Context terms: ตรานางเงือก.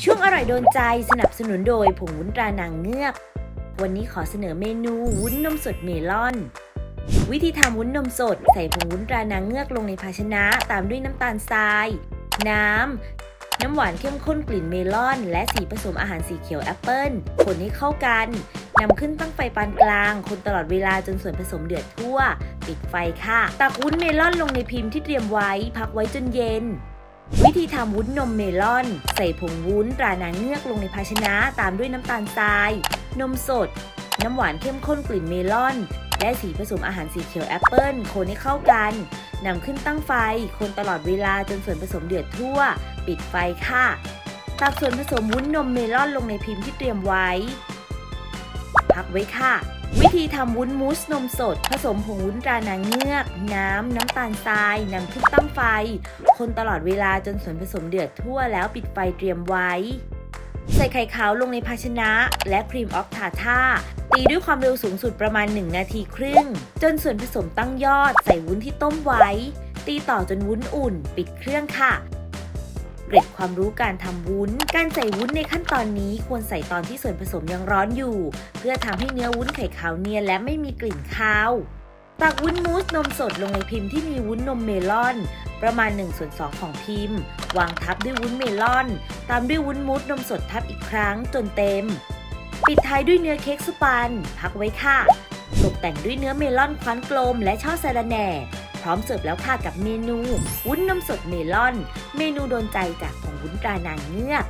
ช่วงอร่อยโดนใจสนับสนุนโดยผงวุ้นตรานางเงือกวันนี้ขอเสนอเมนูวุ้นนมสดเมลอนวิธีทำวุ้นนมสดใส่ผงวุ้นตรานางเงือกลงในภาชนะตามด้วยน้ำตาลทรายน้ำหวานเข้มข้นกลิ่นเมลอนและสีผสมอาหารสีเขียวแอปเปิ้ลคนให้เข้ากันนำขึ้นตั้งไฟปานกลางคนตลอดเวลาจนส่วนผสมเดือดทั่วปิดไฟค่ะตักวุ้นเมลอนลงในพิมพ์ที่เตรียมไว้พักไว้จนเย็นวิธีทำวุ้นนมเมลอนใส่ผงวุ้นตรานางเงือกลงในภาชนะตามด้วยน้ำตาลทรายนมสดน้ำหวานเข้มข้นกลิ่นเมลอนและสีผสมอาหารสีเขียวแอปเปิ้ลคนให้เข้ากันนำขึ้นตั้งไฟคนตลอดเวลาจนส่วนผสมเดือดทั่วปิดไฟค่ะตักส่วนผสมวุ้นนมเมลอนลงในพิมพ์ที่เตรียมไว้พักไว้ค่ะวิธีทำวุ้นมูสนมสดผสมผงวุ้นตรานางเงือกน้ำตาลทรายนำขึ้นตั้งไฟคนตลอดเวลาจนส่วนผสมเดือดทั่วแล้วปิดไฟเตรียมไว้ใส่ไข่ขาวลงในภาชนะและครีมออฟทาท่าตีด้วยความเร็วสูงสุดประมาณ1นาทีครึ่งจนส่วนผสมตั้งยอดใส่วุ้นที่ต้มไว้ตีต่อจนวุ้นอุ่นปิดเครื่องค่ะเกร็ดความรู้การทำวุ้นการใส่วุ้นในขั้นตอนนี้ควรใส่ตอนที่ส่วนผสมยังร้อนอยู่เพื่อทำให้เนื้อวุ้นไข่ขาวเนียนและไม่มีกลิ่นคาวตักวุ้นมูสนมสดลงในพิมพ์ที่มีวุ้นนมเมลอนประมาณ1/2ของพิมพ์วางทับด้วยวุ้นเมลอนตามด้วยวุ้นมูสนมสดทับอีกครั้งจนเต็มปิดท้ายด้วยเนื้อเค้กสปันพักไว้ค่ะตกแต่งด้วยเนื้อเมลอนคว้านกลมและช่อสะระแหน่พร้อมเสิร์ฟแล้วค่ะกับเมนูวุ้นนมสดเมลอนเมนูโดนใจจากของวุ้นตรานางเงือก